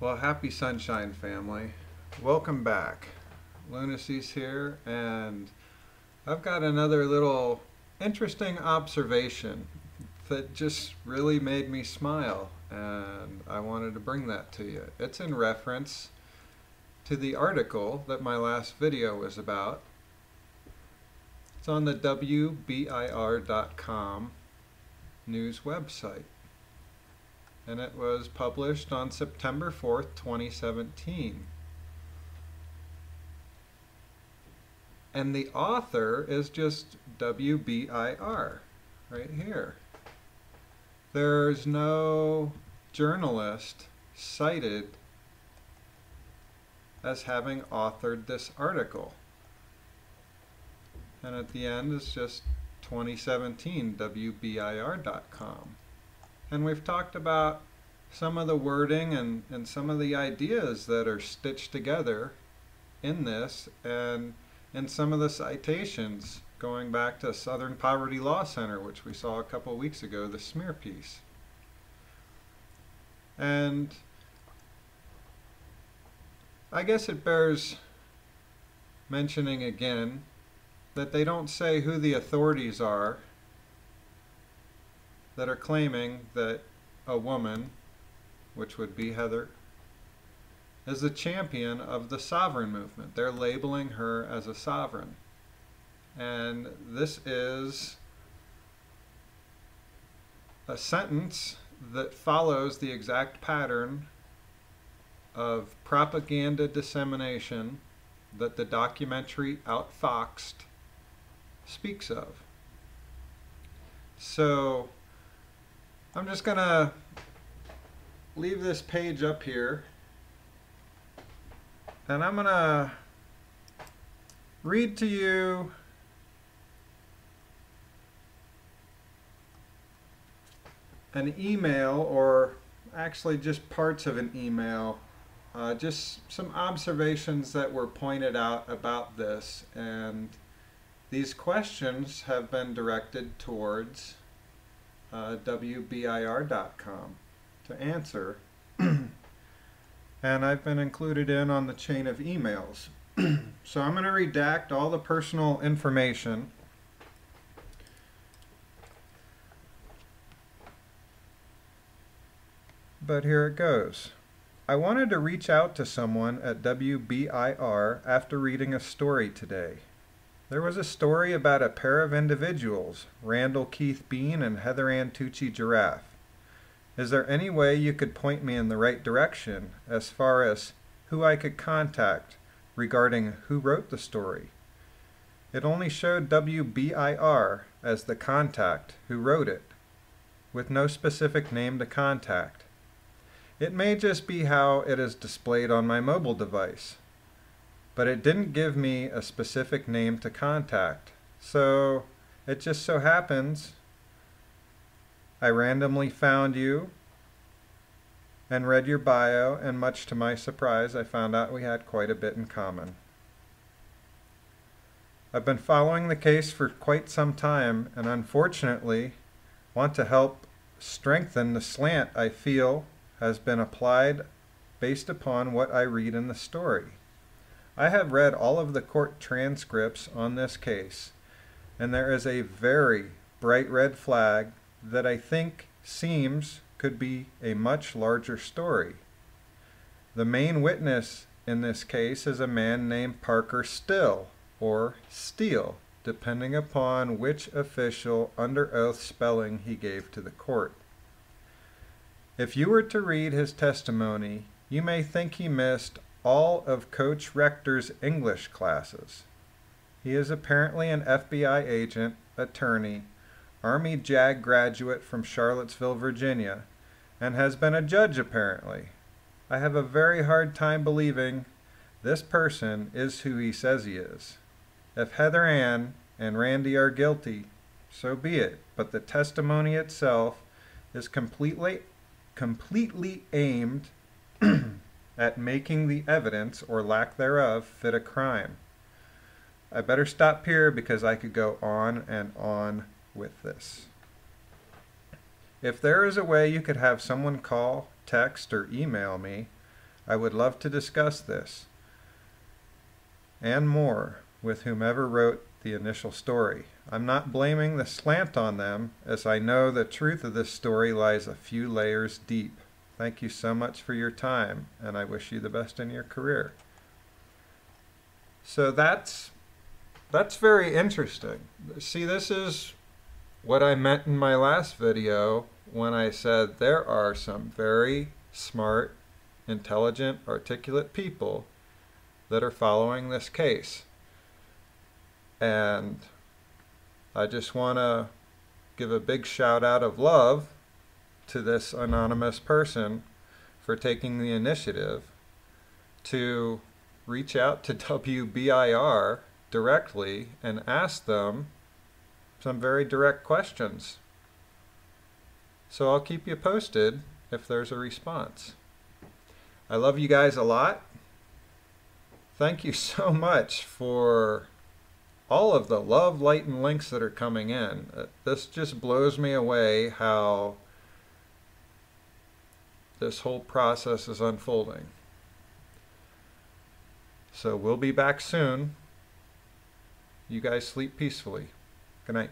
Well, happy sunshine, family. Welcome back. Lunacy's here, and I've got another little interesting observation that just really made me smile, and I wanted to bring that to you. It's in reference to the article that my last video was about. It's on the WBIR.com news website. And it was published on September 4th, 2017. And the author is just WBIR, right here. There's no journalist cited as having authored this article. And at the end is just 2017, WBIR.com. And we've talked about some of the wording and some of the ideas that are stitched together in this and some of the citations going back to Southern Poverty Law Center, which we saw a couple weeks ago, the smear piece. And I guess it bears mentioning again that they don't say who the authorities are that are claiming that a woman, which would be Heather, is the champion of the sovereign movement. They're labeling her as a sovereign. And this is a sentence that follows the exact pattern of propaganda dissemination that the documentary Outfoxed speaks of. So I'm just going to leave this page up here, and I'm going to read to you an email, or actually just parts of an email, just some observations that were pointed out about this. And these questions have been directed towards WBIR.com to answer, and I've been included in on the chain of emails. So I'm going to redact all the personal information, but here it goes. I wanted to reach out to someone at WBIR after reading a story today. There was a story about a pair of individuals, Randall Keith Bean and Heather Ann Tucci-Jarraf. Is there any way you could point me in the right direction as far as who I could contact regarding who wrote the story? It only showed WBIR as the contact who wrote it, with no specific name to contact. It may just be how it is displayed on my mobile device, but it didn't give me a specific name to contact. So it just so happens I randomly found you and read your bio, and much to my surprise I found out we had quite a bit in common. I've been following the case for quite some time, and unfortunately want to help strengthen the slant I feel has been applied based upon what I read in the story. I have read all of the court transcripts on this case, and there is a very bright red flag that I think seems could be a much larger story. The main witness in this case is a man named Parker Still, or Steele, depending upon which official under oath spelling he gave to the court. If you were to read his testimony, you may think he missed all of Coach Rector's English classes. He is apparently an FBI agent, attorney, Army JAG graduate from Charlottesville, Virginia, and has been a judge apparently. I have a very hard time believing this person is who he says he is. If Heather Ann and Randy are guilty, so be it, but the testimony itself is completely aimed at making the evidence, or lack thereof, fit a crime. I better stop here because I could go on and on with this. If there is a way you could have someone call, text, or email me, I would love to discuss this and more with whomever wrote the initial story. I'm not blaming the slant on them, as I know the truth of this story lies a few layers deep. Thank you so much for your time, and I wish you the best in your career. So that's very interesting. See, this is what I meant in my last video when I said there are some very smart, intelligent, articulate people that are following this case. And I just want to give a big shout out of love to this anonymous person for taking the initiative to reach out to WBIR directly and ask them some very direct questions. So I'll keep you posted if there's a response. I love you guys a lot. Thank you so much for all of the love, light, and links that are coming in. This just blows me away how this whole process is unfolding. So we'll be back soon. You guys sleep peacefully. Good night.